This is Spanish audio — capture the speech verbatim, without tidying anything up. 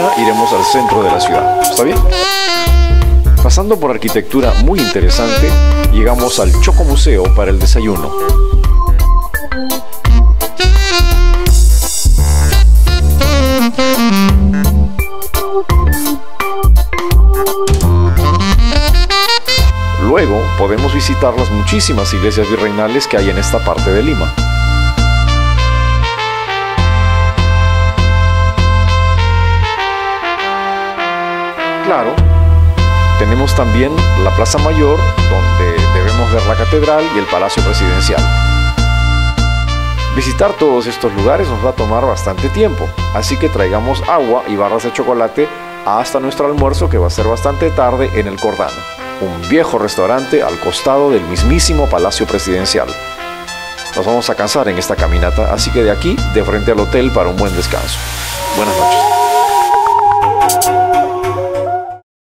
día iremos al centro de la ciudad. ¿Está bien? Pasando por arquitectura muy interesante, llegamos al Chocomuseo para el desayuno. Luego podemos visitar las muchísimas iglesias virreinales que hay en esta parte de Lima. Claro, tenemos también la Plaza Mayor, donde debemos ver la Catedral y el Palacio Presidencial. Visitar todos estos lugares nos va a tomar bastante tiempo, así que traigamos agua y barras de chocolate hasta nuestro almuerzo, que va a ser bastante tarde en El Cordano, un viejo restaurante al costado del mismísimo Palacio Presidencial. Nos vamos a cansar en esta caminata, así que de aquí, de frente al hotel para un buen descanso. Buenas noches.